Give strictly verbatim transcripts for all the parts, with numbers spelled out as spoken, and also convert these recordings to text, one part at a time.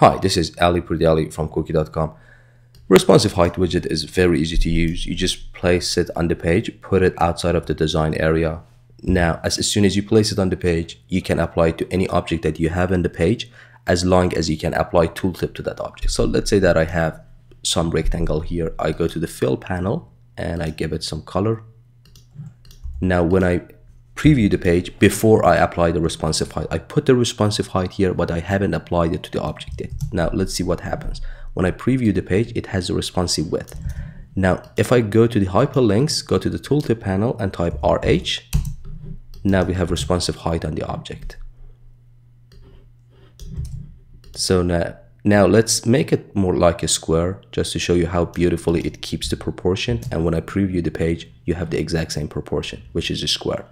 Hi, this is Ali Purdiali from QooQee dot com. Responsive height widget is very easy to use. You just place it on the page, put it outside of the design area. Now, as, as soon as you place it on the page, you can apply it to any object that you have in the page, as long as you can apply tooltip to that object. So let's say that I have some rectangle here. I go to the fill panel and I give it some color. Now, when I preview the page, before I apply the responsive height, I put the responsive height here, but I haven't applied it to the object yet. Now let's see what happens. When I preview the page, it has a responsive width. Now if I go to the hyperlinks, go to the tooltip panel and type R H, now we have responsive height on the object. So now Now let's make it more like a square, just to show you how beautifully it keeps the proportion. And when I preview the page, you have the exact same proportion, which is a square.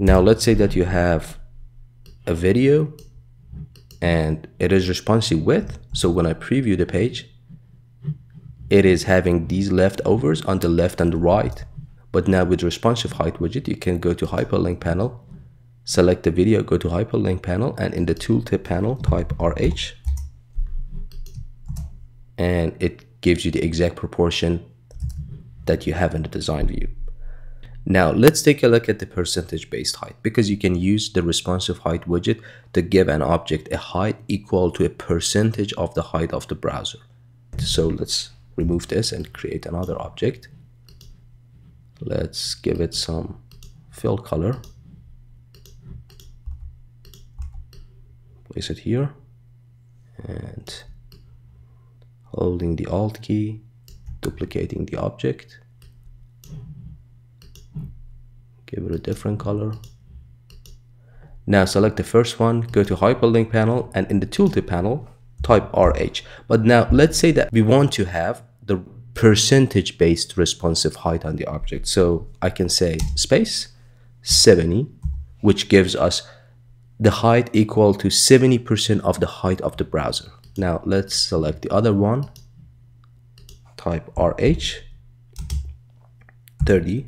Now let's say that you have a video and it is responsive width. So when I preview the page, it is having these leftovers on the left and the right. But now with responsive height widget, you can go to hyperlink panel, select the video, go to hyperlink panel, and in the tooltip panel type R H, and it gives you the exact proportion that you have in the design view. Now let's take a look at the percentage based height, because you can use the responsive height widget to give an object a height equal to a percentage of the height of the browser. So let's remove this and create another object. Let's give it some fill color. Place it here and holding the Alt key, duplicating the object, give it a different color. Now select the first one, go to hyperlink panel, and in the tooltip panel type R H. But now let's say that we want to have the percentage based responsive height on the object. So I can say space seventy, which gives us the height equal to seventy percent of the height of the browser. Now let's select the other one, type R H, thirty.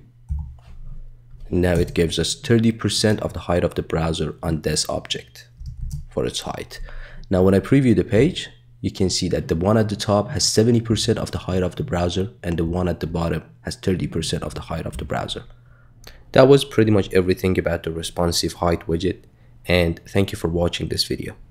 Now it gives us thirty percent of the height of the browser on this object for its height. Now when I preview the page, you can see that the one at the top has seventy percent of the height of the browser and the one at the bottom has thirty percent of the height of the browser. That was pretty much everything about the responsive height widget. And thank you for watching this video.